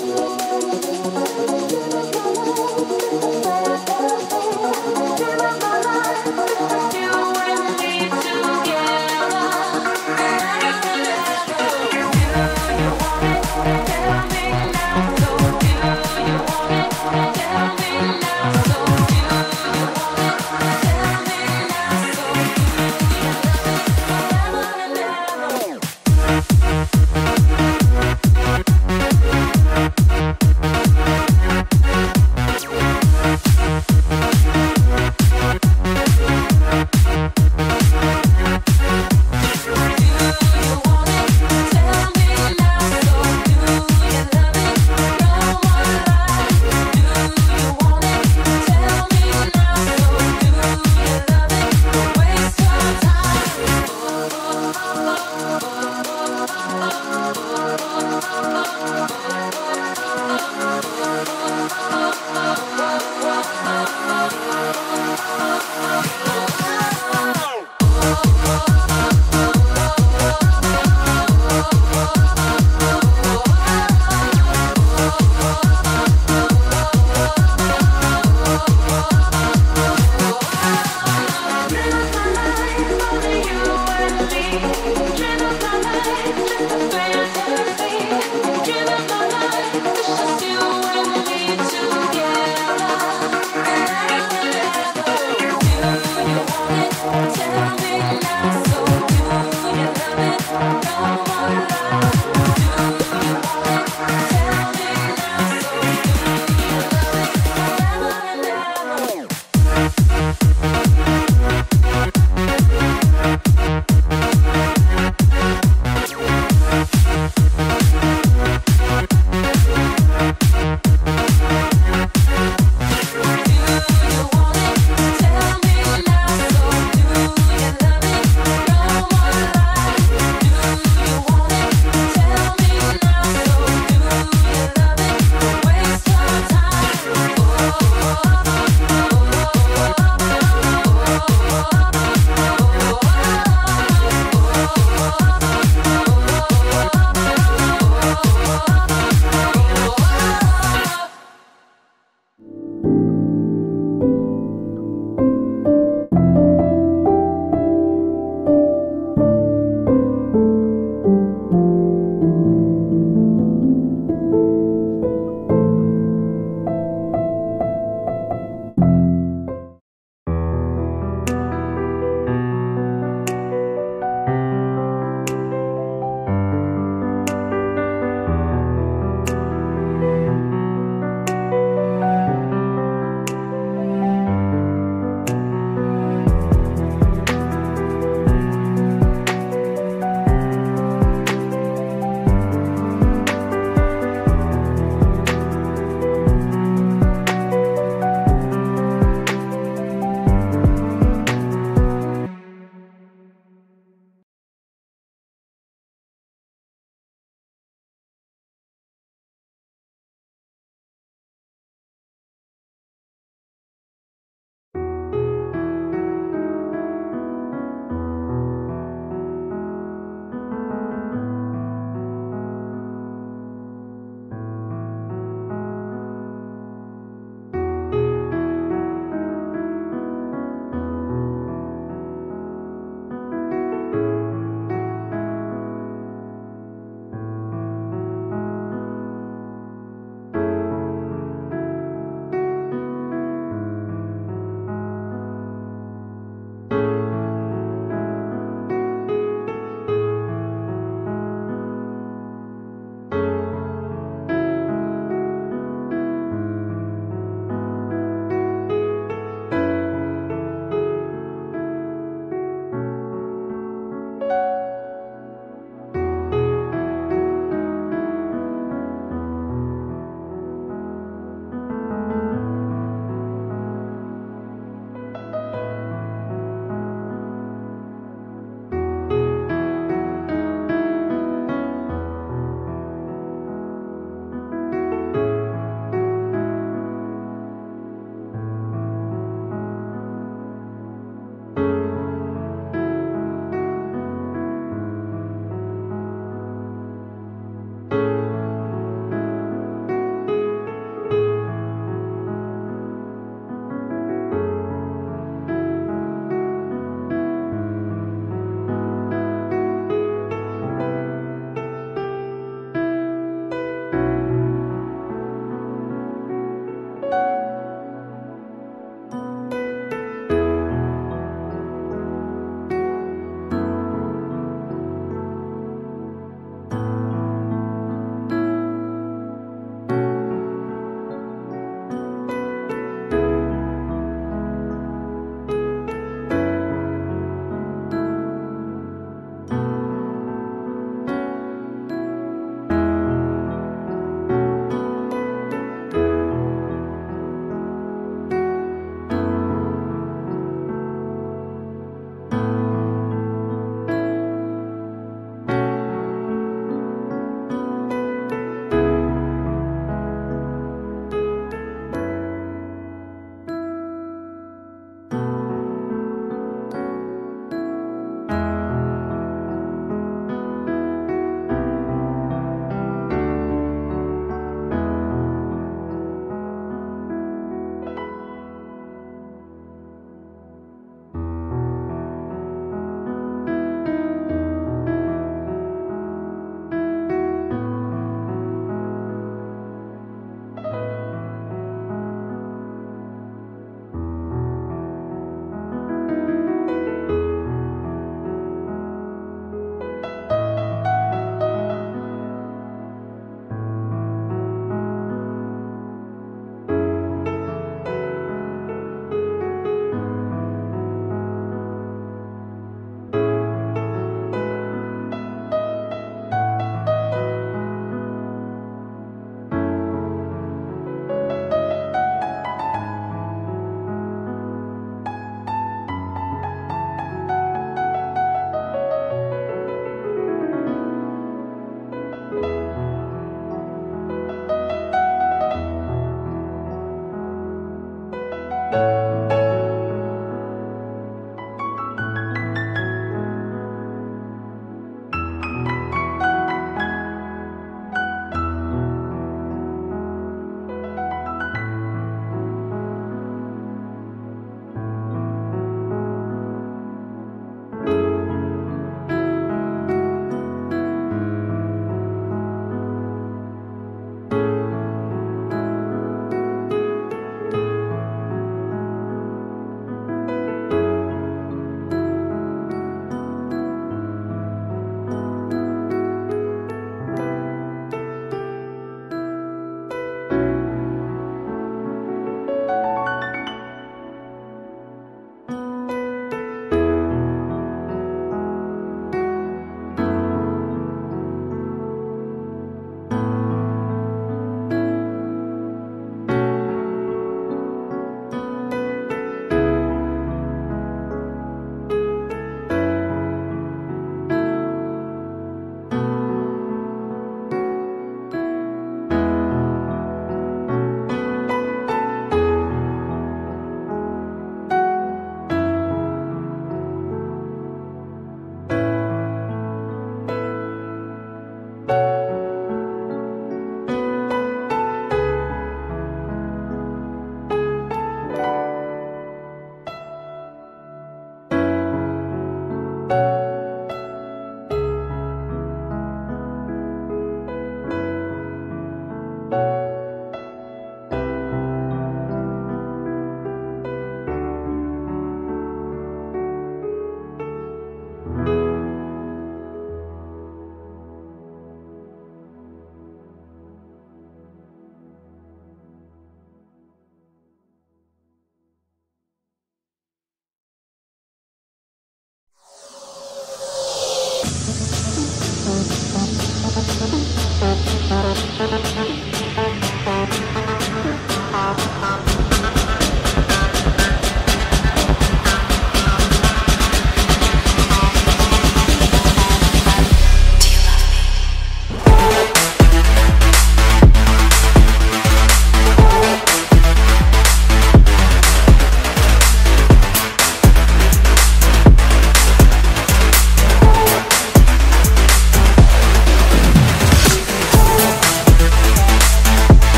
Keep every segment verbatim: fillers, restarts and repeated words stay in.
We'll be right back.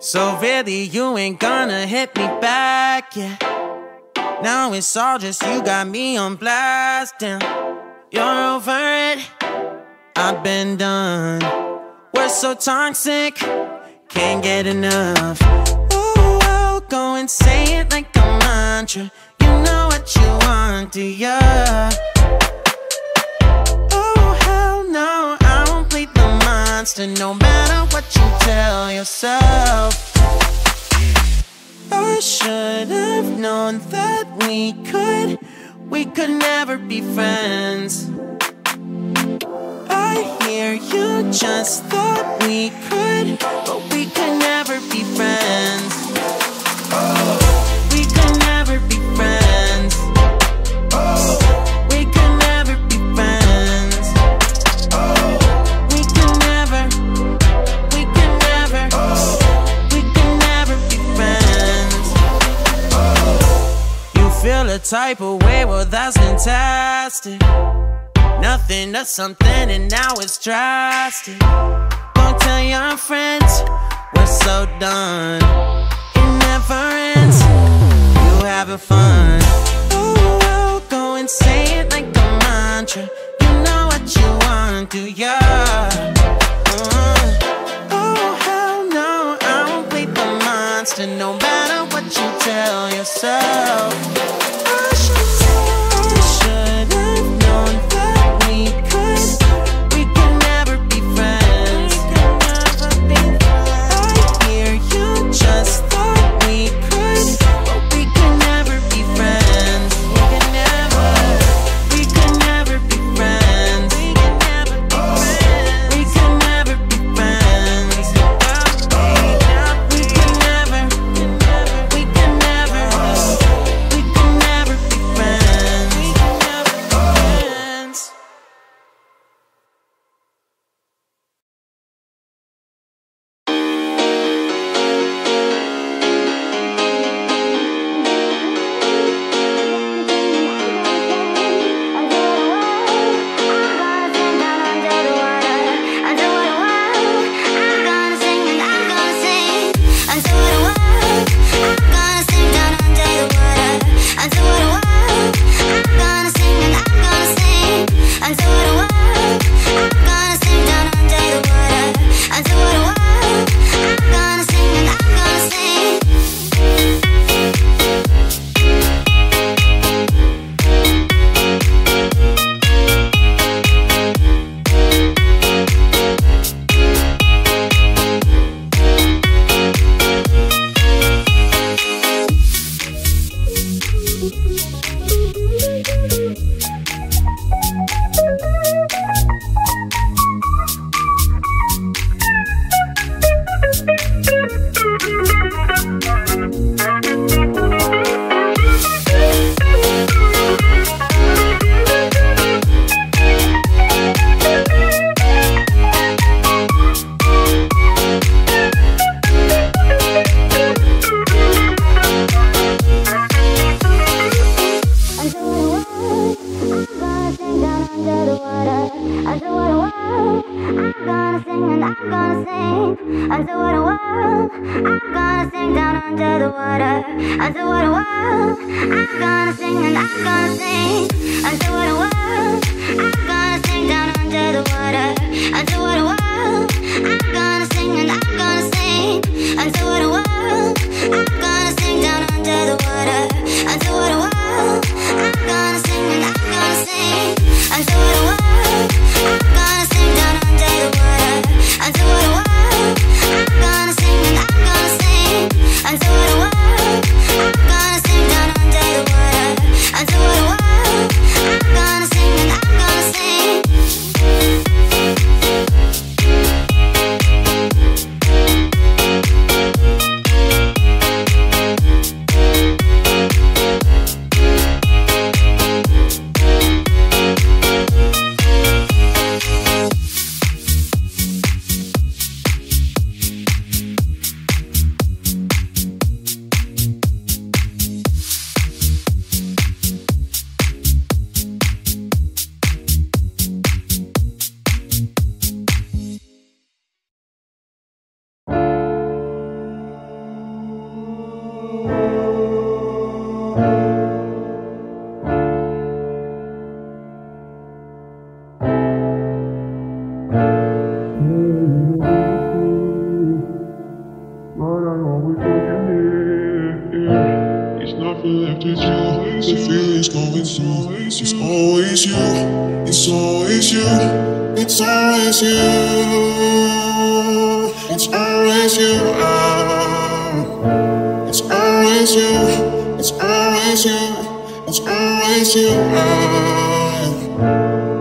So really you ain't gonna hit me back, yeah. Now it's all just you got me on blast, damn. You're over it, I've been done. We're so toxic, can't get enough. Ooh, I'll go and say it like a mantra. You know what you want, do ya? Oh, hell no, I won't play the monster no matter what you tell yourself. I should have known that we could, we could never be friends. I right here. You just thought we could, but we could never be friends. Oh. We could never be friends. Oh. We could never be friends. Oh. We could never, we could never, oh. we could never be friends. Oh. You feel a type of way, well that's fantastic. Nothing to something and now it's drastic. Don't tell your friends, we're so done. It never ends, you having fun. Ooh, go and say it like a mantra. You know what you want, do ya? Uh, oh, hell no, I won't play the monster. No matter what you tell yourself.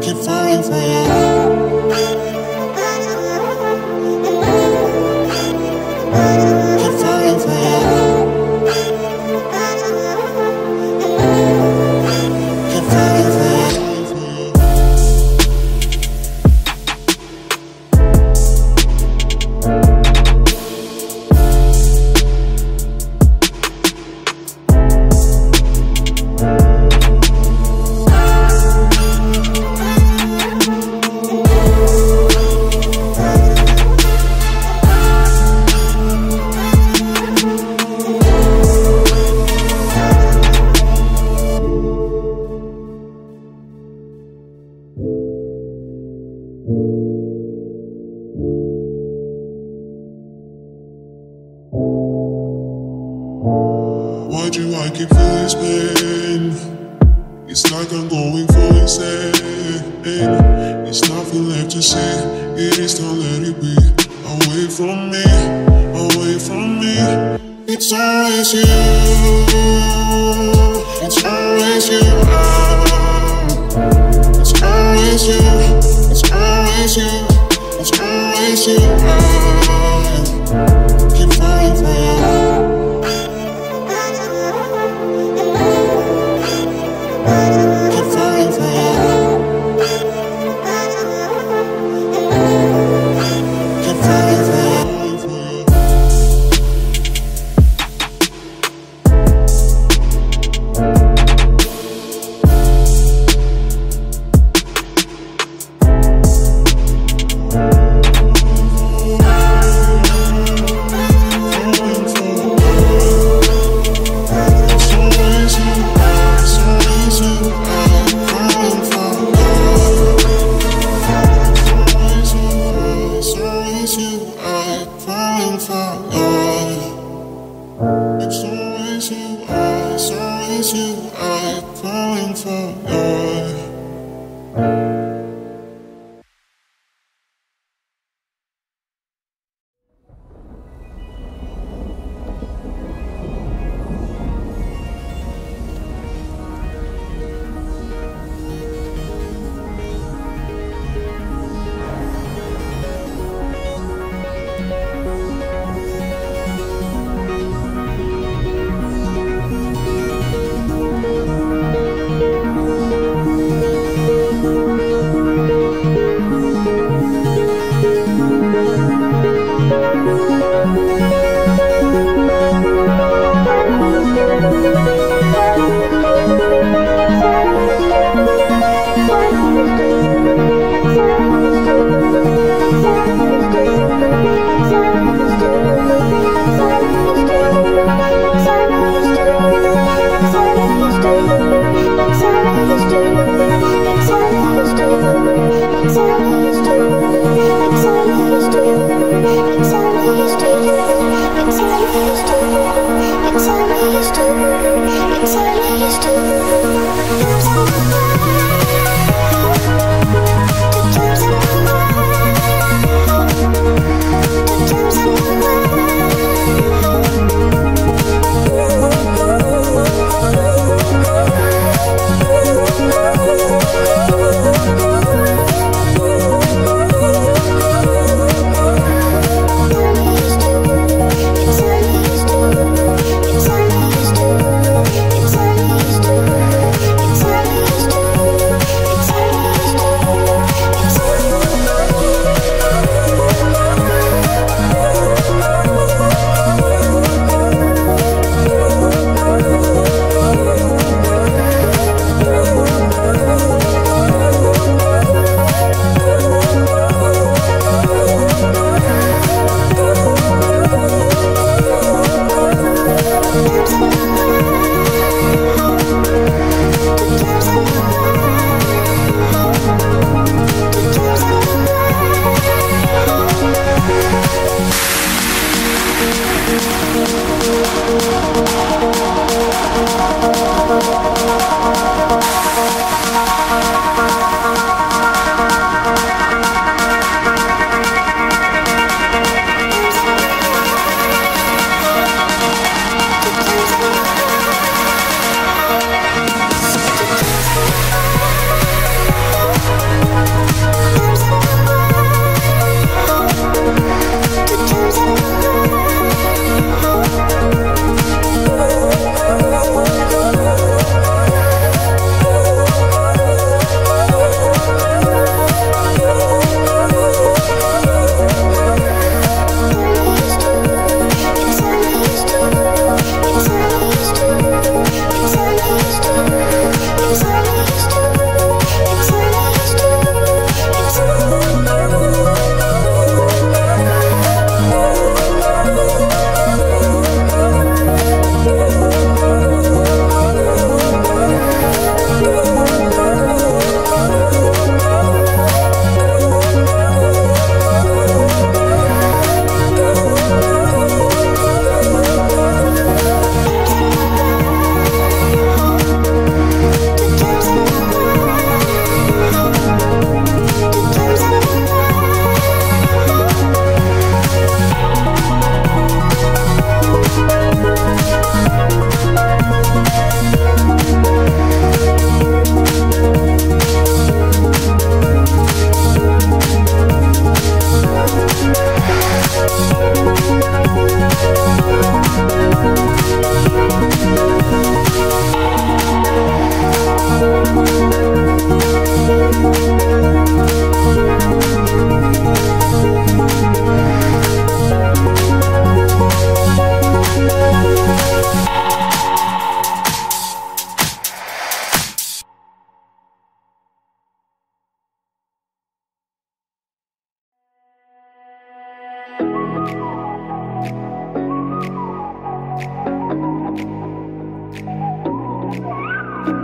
Keep falling for you. keep feeling pain. It's like I'm going for insane. It's nothing left to say. It is time, let it be. Away from me, away from me. It's always you. It's always you. Oh. It's always you. It's always you. It's always you. Oh. Keep falling for you.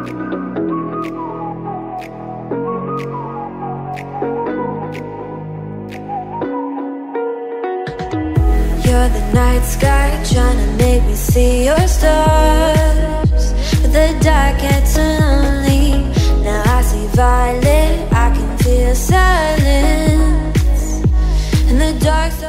You're the night sky trying to make me see your stars, but the dark gets lonely. Now I see violet, I can feel silence, and the dark